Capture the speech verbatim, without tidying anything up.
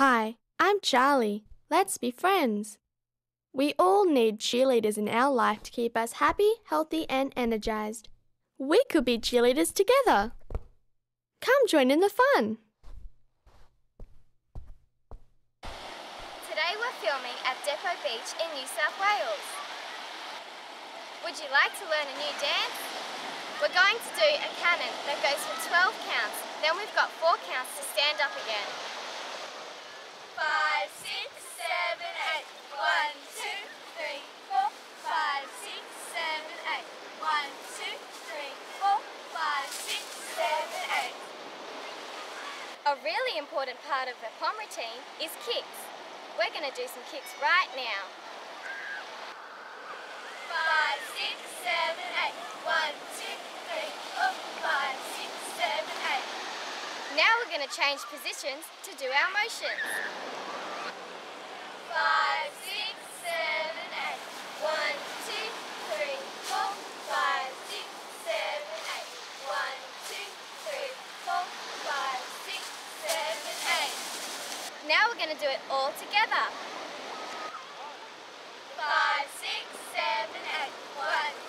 Hi, I'm Charlie. Let's be friends. We all need cheerleaders in our life to keep us happy, healthy and energized. We could be cheerleaders together. Come join in the fun. Today we're filming at Depot Beach in New South Wales. Would you like to learn a new dance? We're going to do a cannon that goes for twelve counts. Then we've got four counts to stand up again. Five, six, seven, eight. One, two, three, four, five, six, seven, eight. One, two, three, four, five, six, seven, eight. A really important part of the pom routine is kicks. We're going to do some kicks right now. Five, six, seven, eight. One, two, three, four, five, six, seven, eight. Now we're going to change positions to do our motions. Five, six, seven, eight. One, two, three, four, five, six, seven, eight. One, two, three, four, five, six, seven, eight. Now we're going to do it all together. Five, six, seven, eight. One,